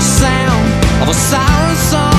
sound of a siren song.